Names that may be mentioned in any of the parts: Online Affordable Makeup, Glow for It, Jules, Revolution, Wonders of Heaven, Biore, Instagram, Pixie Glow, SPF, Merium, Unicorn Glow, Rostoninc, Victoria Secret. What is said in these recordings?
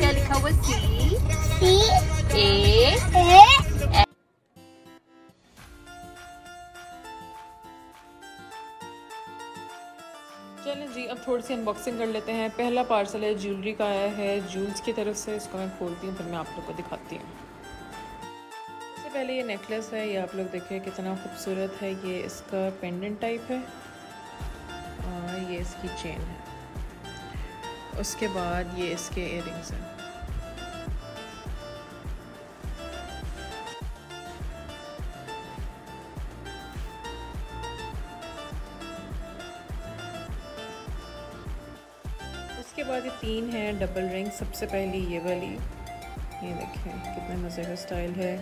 क्या लिखा हुआ C A चलें जी, अब थोड़ी सी अनबॉक्सिंग कर लेते हैं। पहला पार्सल है ज्वेलरी का, आया है जूल्स की तरफ से। इसको मैं खोलती हूँ फिर मैं आप लोग को दिखाती हूँ। सबसे पहले ये नेकलेस है, ये आप लोग देखिए कितना खूबसूरत है। ये इसका पेंडेंट टाइप है और ये इसकी चेन है। उसके बाद ये इसके ईयररिंग्स हैं। उसके बाद ये तीन है डबल रिंग। सबसे पहली ये वाली, ये देखें कितने मज़े का स्टाइल है।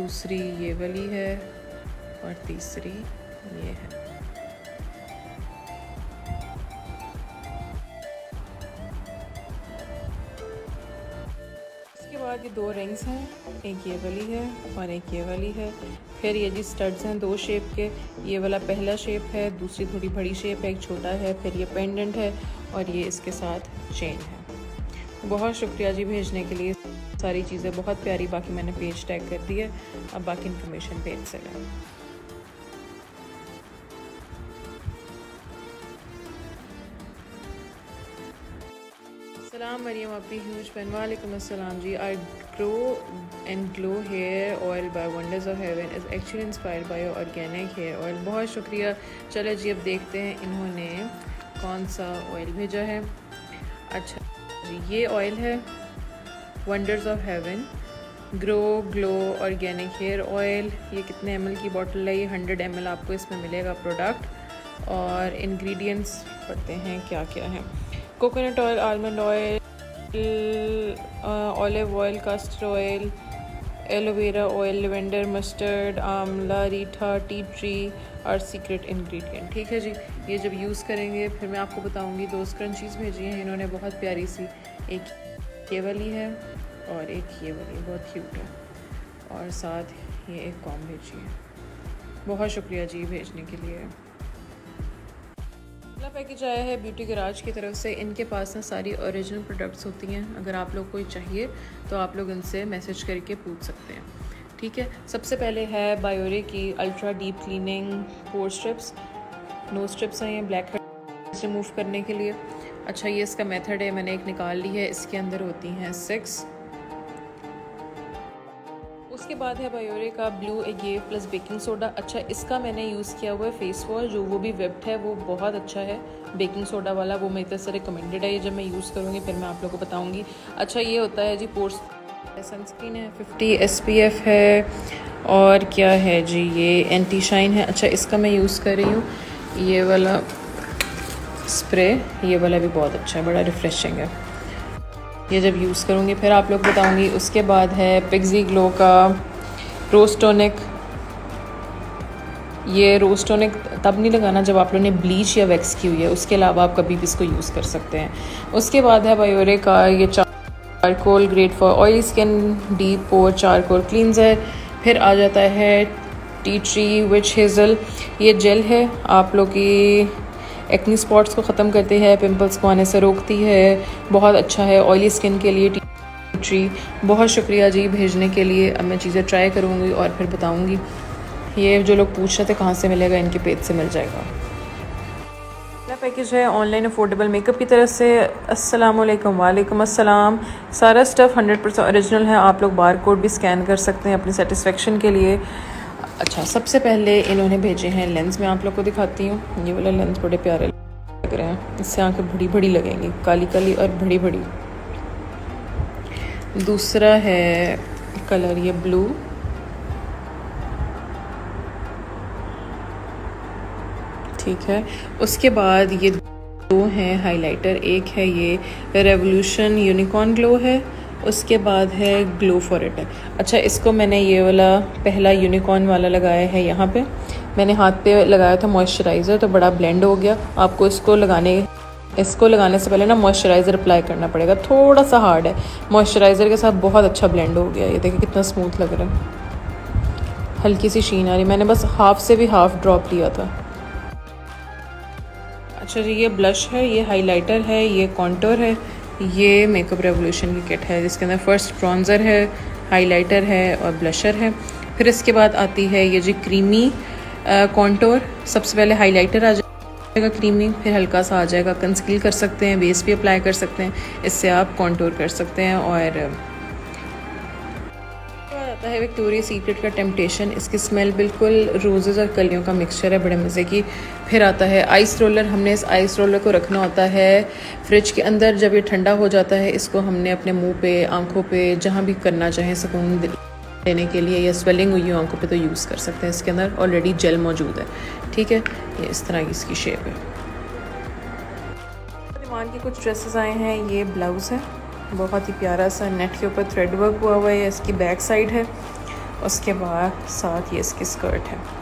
दूसरी ये वाली है और तीसरी ये है। इसके बाद ये दो रिंग्स हैं, एक ये वाली है और एक ये वाली है। फिर ये जी स्टड्स हैं दो शेप के। ये वाला पहला शेप है, दूसरी थोड़ी बड़ी शेप है, एक छोटा है। फिर ये पेंडेंट है और ये इसके साथ चेन है। बहुत शुक्रिया जी भेजने के लिए, सारी चीज़ें बहुत प्यारी। बाकी मैंने पेज टैग कर दिया है, अब बाकी इन्फॉर्मेशन पेज से लें। सलाम मरियम आपकी ह्यूज फैन। वालेकुम अस्सलाम जी। I grow and glow hair oil by wonders of haven is actually inspired by your organic hair oil. बहुत शुक्रिया। चलो जी अब देखते हैं इन्होंने कौन सा ऑयल भेजा है। अच्छा जी, ये ऑयल है wonders of haven grow glow organic hair oil. ये कितने एम एल की बॉटल है? ये 100 ml आपको इसमें मिलेगा प्रोडक्ट। और इंग्रेडिएंट्स पढ़ते हैं क्या क्या है। Coconut oil, almond oil, olive oil, castor oil, aloe vera oil, lavender, mustard, आंवला, रीठा, टी ट्री और सीक्रेट इंग्रेडिएंट। ठीक है जी, ये जब यूज़ करेंगे फिर मैं आपको बताऊंगी। दो स्क्रंचीज भेजी हैं इन्होंने बहुत प्यारी सी, एक ये वाली है और एक ये वाली, बहुत क्यूट है। और साथ ये एक कॉम भेजी है। बहुत शुक्रिया जी भेजने के लिए। अगला पैकेज आया है ब्यूटी गराज की तरफ से। इनके पास ना सारी ओरिजिनल प्रोडक्ट्स होती हैं। अगर आप लोग कोई चाहिए तो आप लोग इनसे मैसेज करके पूछ सकते हैं। ठीक है, सबसे पहले है बायोरे की ultra deep cleaning pore strips. No strips हैं ये, ब्लैक हेड्स रिमूव करने के लिए। अच्छा, ये इसका मेथड है, मैंने एक निकाल ली है। इसके अंदर होती हैं 6। उसके बाद है बायोरे का blue agave plus baking soda. अच्छा, इसका मैंने यूज़ किया हुआ है फेस वॉश, जो वो भी वेब्ड है, वो बहुत अच्छा है बेकिंग सोडा वाला। वो मेरी तरफ से रिकमेंडेड है। ये जब मैं यूज़ करूँगी फिर मैं आप लोगों को बताऊँगी। अच्छा, ये होता है जी पोर्स सनस्क्रीन है, 50 SPF है। और क्या है जी, ये एंटी शाइन है। अच्छा, इसका मैं यूज़ कर रही हूँ ये वाला स्प्रे। ये वाला भी बहुत अच्छा है, बड़ा रिफ़्रेशिंग है। ये जब यूज़ करूँगी फिर आप लोग बताऊँगी। उसके बाद है पिक्सी ग्लो का रोस्टोनिक। ये रोस्टोनिक तब नहीं लगाना जब आप लोगों ने ब्लीच या वैक्स की हुई है, उसके अलावा आप कभी भी इसको यूज़ कर सकते हैं। उसके बाद है बायोरे का ये charcoal, great for oily skin, deep pore charcoal cleanser. फिर आ जाता है टी ट्री विच हेज़ल। ये जेल है, आप लोग की एक्ने स्पॉट्स को ख़त्म करती है, पिंपल्स को आने से रोकती है। बहुत अच्छा है ऑयली स्किन के लिए टी ट्री। बहुत शुक्रिया जी भेजने के लिए। अब मैं चीज़ें ट्राई करूँगी और फिर बताऊँगी। ये जो लोग पूछ रहे थे कहाँ से मिलेगा, इनके पेज से मिल जाएगा। अगला पैकेज है ऑनलाइन अफोर्डेबल मेकअप की तरफ से। अस्सलाम वालेकुम। वालेकुम अस्सलाम। सारा स्टफ़ 100% ओरिजिनल है। आप लोग बार कोड भी स्कैन कर सकते हैं अपनी सेटिस्फेक्शन के लिए। अच्छा, सबसे पहले इन्होंने भेजे हैं लेंस, मैं आप लोग को दिखाती हूँ। ये वाला लेंस बड़े प्यारे लग रहे हैं, इससे आंखें बड़ी बड़ी लगेंगी, काली काली और बड़ी बड़ी। दूसरा है कलर ये ब्लू। ठीक है, उसके बाद ये दो हैं हाइलाइटर। एक है ये रेवोल्यूशन यूनिकॉर्न ग्लो है, उसके बाद है ग्लो फॉर इट। अच्छा, इसको मैंने ये वाला पहला यूनिकॉर्न वाला लगाया है। यहाँ पे मैंने हाथ पे लगाया था मॉइस्चराइज़र तो बड़ा ब्लेंड हो गया। आपको इसको लगाने से पहले ना मॉइस्चराइज़र अप्लाई करना पड़ेगा। थोड़ा सा हार्ड है, मॉइस्चराइज़र के साथ बहुत अच्छा ब्लेंड हो गया। ये देखिए कितना स्मूथ लग रहा है, हल्की सी शीन आ रही। मैंने बस हाफ से भी हाफ ड्रॉप लिया था। अच्छा जी, ये ब्लश है, ये हाइलाइटर है, ये कॉन्टोर है, ये मेकअप रेवोल्यूशन की किट है जिसके अंदर फर्स्ट ब्रॉन्ज़र है, हाइलाइटर है और ब्लशर है। फिर इसके बाद आती है ये जी क्रीमी कॉन्टोर। सबसे पहले हाइलाइटर आ जाएगा क्रीमी, फिर हल्का सा आ जाएगा कंसील कर सकते हैं, बेस भी अप्लाई कर सकते हैं, इससे आप कॉन्टोर कर सकते हैं। और आता है विक्टोरिया सीक्रेट का टेम्पटेशन। इसकी स्मेल बिल्कुल रोजेज़ और कलियों का मिक्सचर है, बड़े मज़े की। फिर आता है आइस रोलर। हमने इस आइस रोलर को रखना होता है फ्रिज के अंदर। जब ये ठंडा हो जाता है इसको हमने अपने मुंह पे, आंखों पे, जहाँ भी करना चाहें सुकून देने के लिए, या स्वेलिंग हुई हो आंखों पे तो यूज़ कर सकते हैं। इसके अंदर ऑलरेडी जेल मौजूद है, ठीक है। ये इस तरह की इसकी शेप है। डिमांड के कुछ ड्रेसेस आए हैं। ये ब्लाउज़ है, बहुत ही प्यारा सा, नेट के ऊपर थ्रेड वर्क हुआ हुआ है। इसकी बैक साइड है, उसके बाद साथ ये इसकी स्कर्ट है।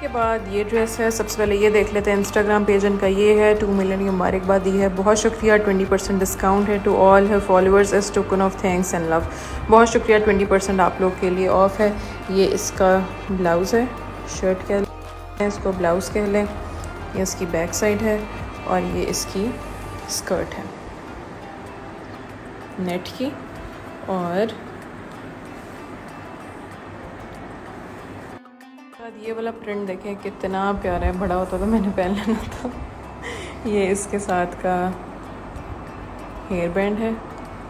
के बाद ये ड्रेस है। सबसे पहले ये देख लेते हैं, इंस्टाग्राम पेज इनका ये है। 2 मिलियन की मुबारकबाद दी है, बहुत शुक्रिया। 20% डिस्काउंट है टू ऑल है followers as token of thanks and love. बहुत शुक्रिया, 20% आप लोग के लिए ऑफ है। ये इसका ब्लाउज़ है, शर्ट कह लें इसको, ब्लाउज़ कह लें। ये इसकी बैक साइड है और ये इसकी स्कर्ट है नेट की। और ये वाला प्रिंट देखें कितना प्यारा है, बड़ा होता तो मैंने पहन लेना था। ये इसके साथ का हेयर बैंड है,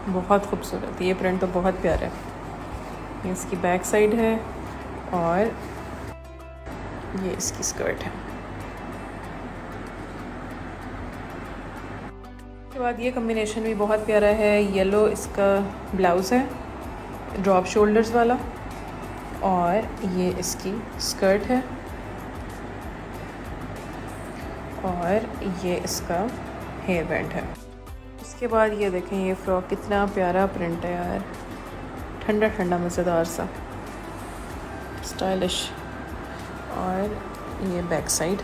बहुत खूबसूरत। ये प्रिंट तो बहुत प्यारा है। ये इसकी बैक साइड है और ये इसकी स्कर्ट है। बाद ये कम्बिनेशन भी बहुत प्यारा है। येलो इसका ब्लाउज़ है, ड्रॉप शोल्डर्स वाला, और ये इसकी स्कर्ट है और ये इसका हेयर बैंड है। उसके बाद ये देखें, ये फ्रॉक कितना प्यारा प्रिंट है यार, ठंडा ठंडा मज़ेदार सा, स्टाइलिश। और ये बैक साइड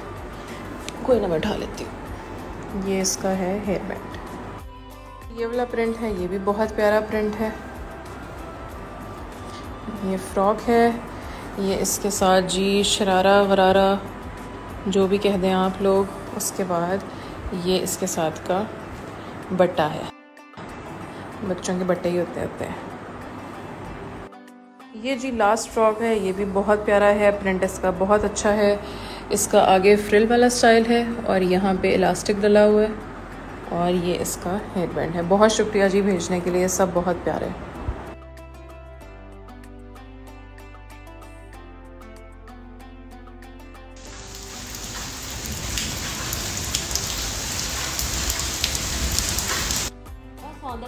कोई ना बैठा लेती हूँ। ये इसका है हेयर बैंड। ये वाला प्रिंट है, ये भी बहुत प्यारा प्रिंट है। ये फ्रॉक है। ये इसके साथ जी शरारा गरारा जो भी कह दें आप लोग। उसके बाद ये इसके साथ का बट्टा है, बच्चों के बट्टे ही होते हैं। ये जी लास्ट फ्रॉक है, ये भी बहुत प्यारा है, प्रिंट इसका बहुत अच्छा है। इसका आगे फ्रिल वाला स्टाइल है और यहाँ पे इलास्टिक डला हुआ है। और ये इसका हेयर बैंड है। बहुत शुक्रिया जी भेजने के लिए, सब बहुत प्यारे।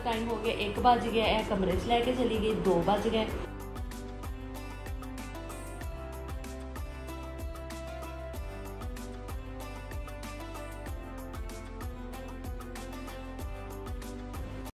टाइम हो गया, 1 बज गया है, कमरे से लेके चली गई, 2 बज गए।